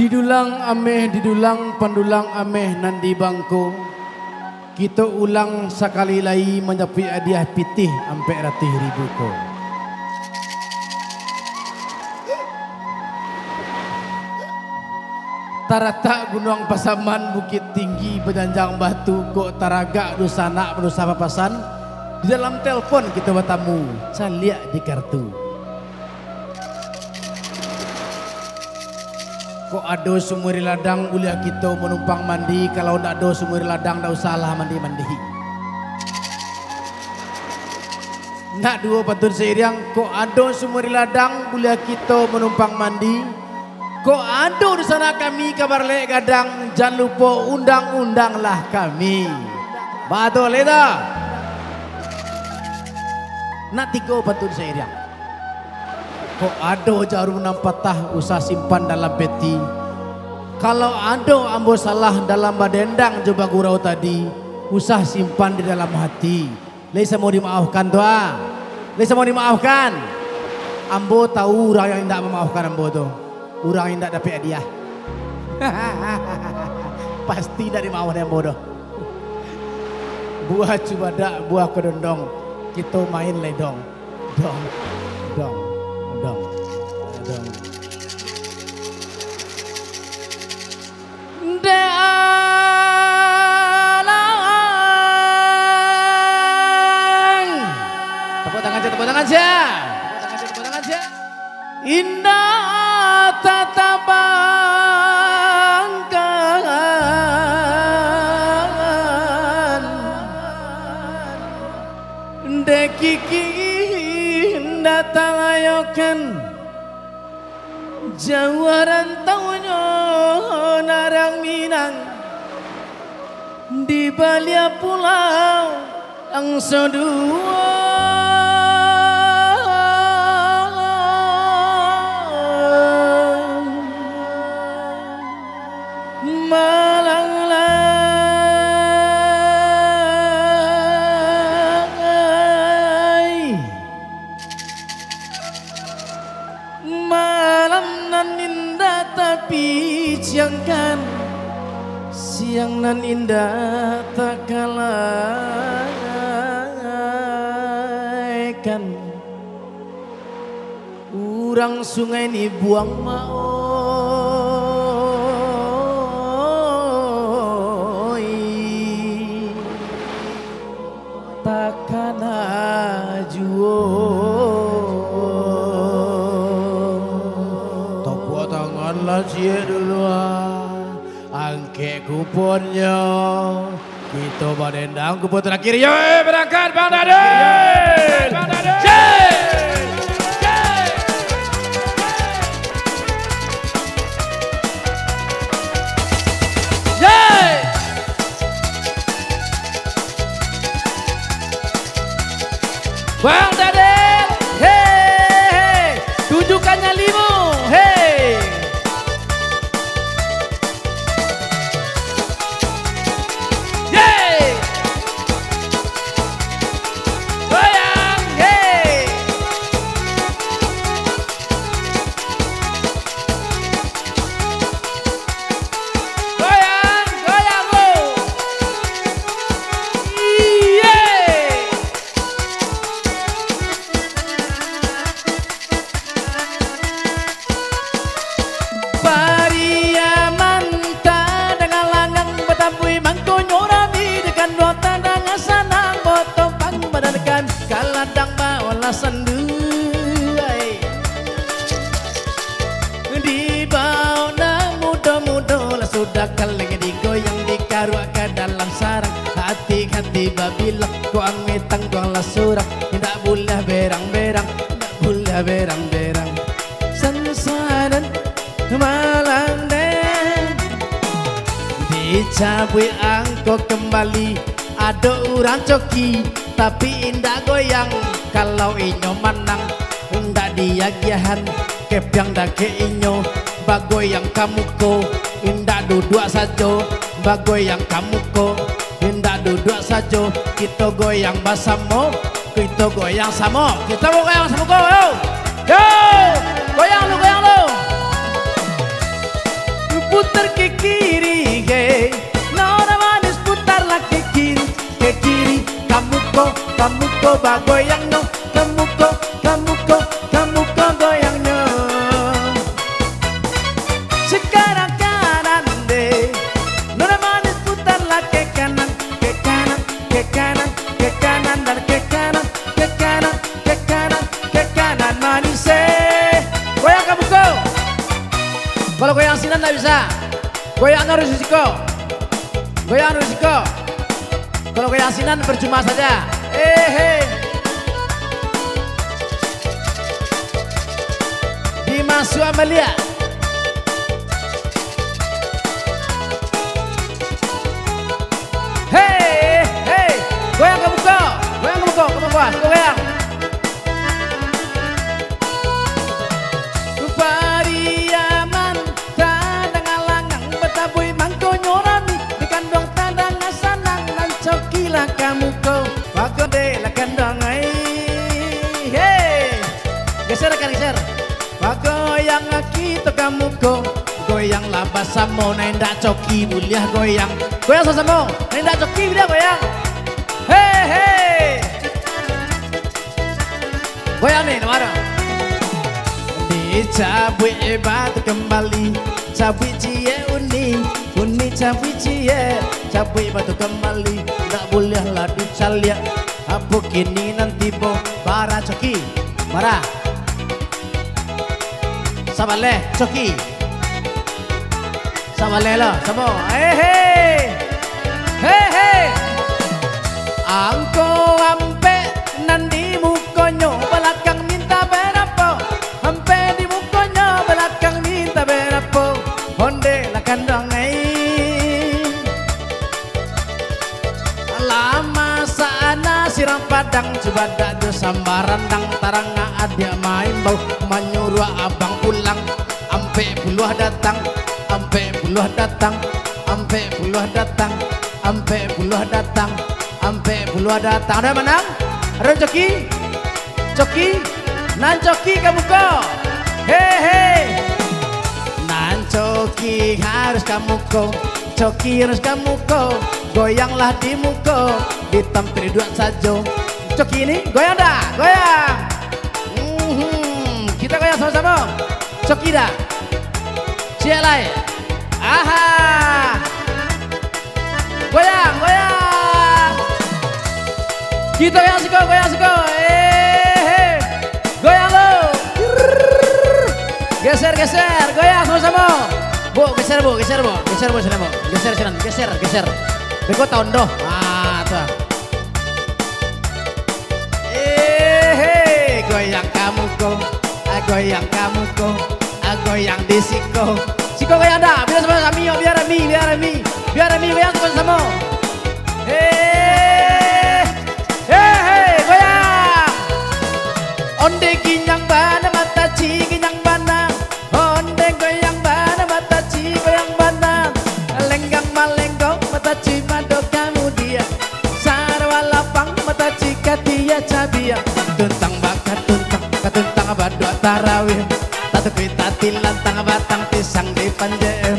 Didulang ameh, didulang pandulang ameh nandi bangko. Kita ulang sekali lagi menyapi hadiah pitih ampe ratih ribu ko. Tarata gunung pasaman bukit tinggi berjanjang batu ko taraga dusana berdosa papasan. Di dalam telpon kita bertamu, caliak di kartu. Kok ado sumuri ladang uliah kita menumpang mandi. Kalau ndak ado sumuri ladang ndak usahlah mandi-mandi. Nak dua patun seiring. Kok ado sumuri ladang uliah kita menumpang mandi. Kok ado di sana kami kabar lek gadang. Jangan lupa undang-undanglah kami. Betul dah. Nak tiga patun seiring. Kok ado jarum enam patah usah simpan dalam peti. Kalau ado ambo salah dalam badendang coba gurau tadi, usah simpan di dalam hati. Lesa mau dimaafkan doa. Lesa mau dimaafkan. Ambo tahu orang yang tidak memaafkan ambo tu, orang yang tidak dapat hadiah. Pasti dari maafkan ambo tu. Buah cubada, buah kedondong, kita main ledong, dong, dong. Dong. Dalang. Tepuk tangan aja. Indah tatapan kangen. Dekiki. Datang ayokan jawaran taunyo narang minang di balia pulau angso dua kan siang nan indah tak kalahkan urang sungai ni buang maoi takkan ajuo. Lansia duluan, angke kuponnya, kita badendang kupon terakhir. Yoi berangkat Bang Daden. Bang Daden, hey, tunjukkan nyalimu, hey. Cabui angkok kembali, ada orang coki, tapi indah goyang. Kalau inyo menang, indah dia giahan. Kepyang dake inyo, bagoyang kamu ko, indah duduk saja mbak goyang kamu ko, hendak duduk saja kita goyang bersama, kita goyang sama, kita mau goyang sama ko, yo goyang lu goyang lu, putar ke kiri ye, nona manis putarlah ke kiri kamu ko mbak goyang no, kamu ko goyang no, sekarang kanan deh, nona manis putarlah ke kanan dan ke kanan. Kalau goyang sinan nggak bisa, goyang harus risiko, goyang risiko. Kalau goyang sinan percuma saja. Hehe. Dimasuk Amelia. Hei, hei, goyang kamu kok, kamu kuas, goyang. Kamu kau aku dela kendang ai, hey geser kan geser, aku yang kita kamu kau goyang laba samo nenda coki mulia goyang, goyang sama nenda coki mulia goyang, hey hey goyang nih mana? Dicabui batu kembali, cabui cie uni, uni cabui cie, cabui batu kembali. Tak bolehlah dicaliak, abu kini nanti bo para coki, marah, sabaleh coki, sabaleh lo, sabo, hehe, angko ampe nanti mukonyo belakang minta berapa, ampe di mukonyo belakang minta berapa, honde lah kandang eh. Sirang padang coba dadu sama rendang tarang adia main bau menyuruh abang pulang ampe puluh datang ampe puluh datang ampe puluh datang ampe puluh datang ampe puluh datang ada menang ada coki coki nan coki kamu kau hehe nan coki harus kamu kau coki harus kamu kau goyanglah di muka ditampiri dua saja coki ini goyang dah goyang kita goyang sama-sama coki dah cielai aha goyang goyang kita goyang siko goyang lo geser geser goyang sama-sama bu geser bu sini bu geser sini geser geser Beko tahun doh, tuh. Hehe, goyang kamu kok, goyang kamu kok, goyang di siko, siko goyang dah. Biar sama kami, biar kami goyang sama. Hehe, goyang. Onde kinyang bana mata ci kinyang bana, onde goyang bana mata ci goyang bana, lenggang malenggong mata ci. Tuntang bakat tuntang katuntang badua tarawih tatu pita tilantang batang pisang di panjem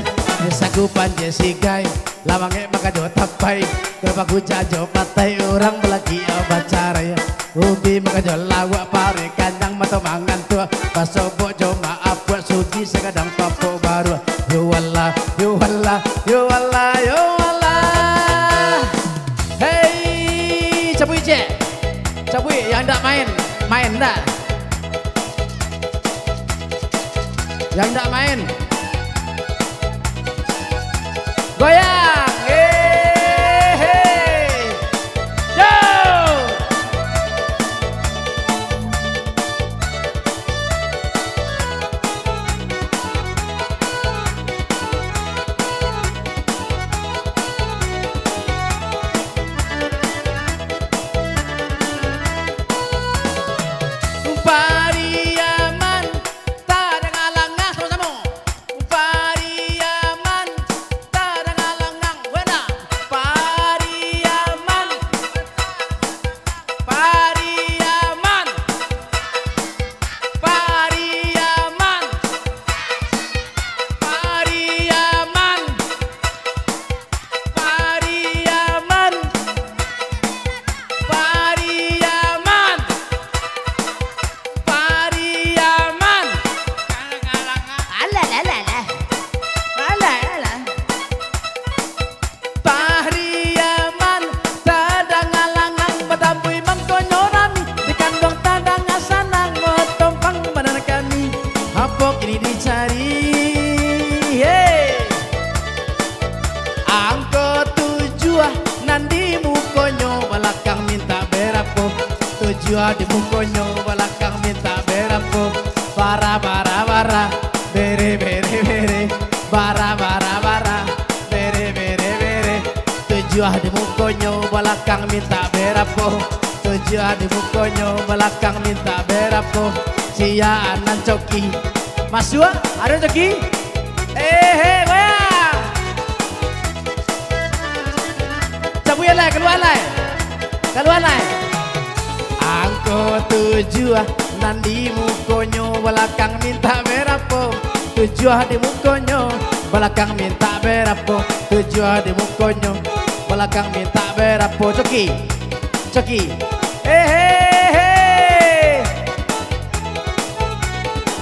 sagu panje sigai lawange maka jo tapai kepaku jajo patai orang belagi obacaraya ubi maka jo lawak pare kandang mato mangan tua pasobo jo maaf buat suji sekadang papo baru yo wallah yo wallah yo wallah yo wallah hei cabui je Cabui yang tidak main, main tidak. Yang tidak main, goyang. Hehehe, yo. Pariaman, tak ada ngalangnya sama-sama. Pariaman, jiwa di mukanya belakang minta berampung. Bara bara bara, bere bere bere, bara bara bara, bere bere bere. Tujuh di mukanya belakang minta berampung. Tujuh di mukanya belakang minta berampung. Sia anan coki, Mas Dua, ada coki? Hehe, goyang. Cabuya lah, keluar lah, keluar lah. Angko tujuh nandi mukonyo belakang minta berapo. Tujuh di mukonyo belakang minta berapo. Tujuh di mukonyo belakang minta berapo. Coki, coki, hehehe.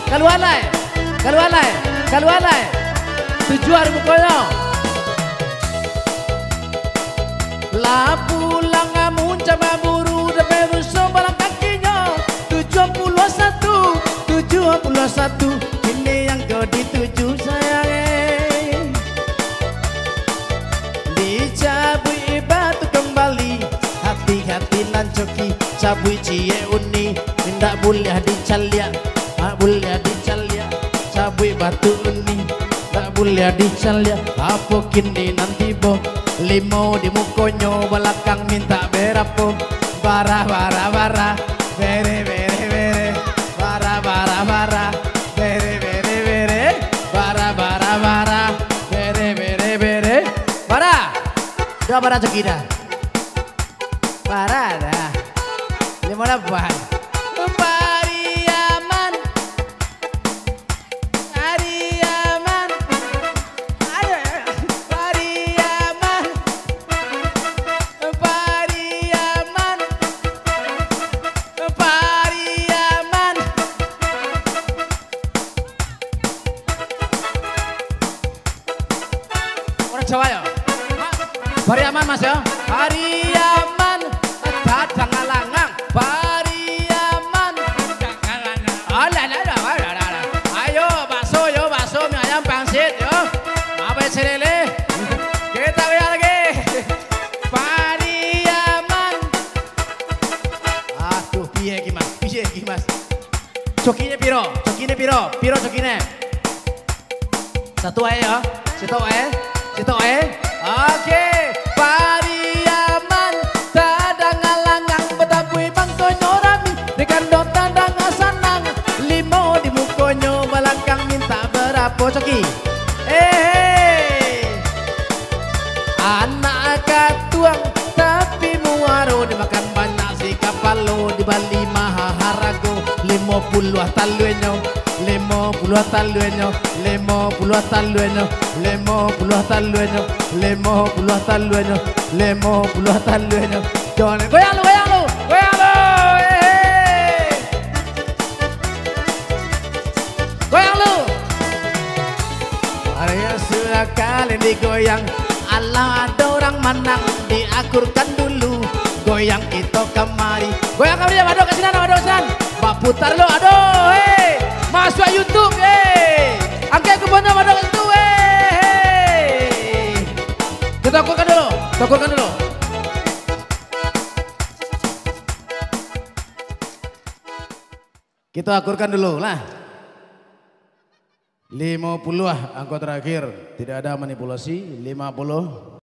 Keluar lai, keluar lai, keluar lai. Tujuh di mukonyo. La pulang amun coba buru depan rusuh balang kakinya 71 ini yang kau dituju sayang. Dicabui batu kembali hati-hati nancoki cabui cie uni tidak boleh dicaliak, tak boleh dicaliak cabui batu uni tak boleh dicaliak apa kini nanti boh. Limo di mukonyo belakang minta berapo. Bara bara bara, bere bere bere, bara bara bara, bere bere bere, bara bara bara, bere bere bere, bara. Dua bara cekida. Bara dah. Limo dah buat. Pariaman, pariaman. Jawa ya, Pariaman Mas ya, Pariaman dadang alangang, Pariaman dadang alangang. Alah. Ayo bakso yo, bakso mie ayam pangsit yo. Apa selele? Kita lihat lagi. Pariaman. Aduh piye iki Mas? Piye iki Mas? Cokine piro? Cokine piro? Piro cokine? Satu ae ya. Satu ae. Itu oke, Pariaman dadang alangang betapui bangkonyo rami dikandot dadang asanang limo di mukonyo belakang minta berapo coki. Anak katuang tapi muaro dimakan banyak si kapalo di Bali maha harago 50 taluenyo. 50 taluenyo, 50 taluenyo, 50 taluenyo, 50 taluenyo, 50 taluenyo. Jangan goyang lu, goyang lu, goyang lu, goyang lu. Arya sudah kalian digoyang, Allah ada orang menang diakurkan dulu. Goyang itu kemari, goyang kemari ya, aduh kesinan, aduh kesinan, bak putar lu, aduh, hei. Masuk YouTube, angkat kebunnya pada itu, kita kuatkan dulu, kuatkan dulu. Kita akurkan dulu lah. 50 angka terakhir, tidak ada manipulasi, 50.